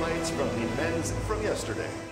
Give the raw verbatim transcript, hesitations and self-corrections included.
highlights from the men's from yesterday.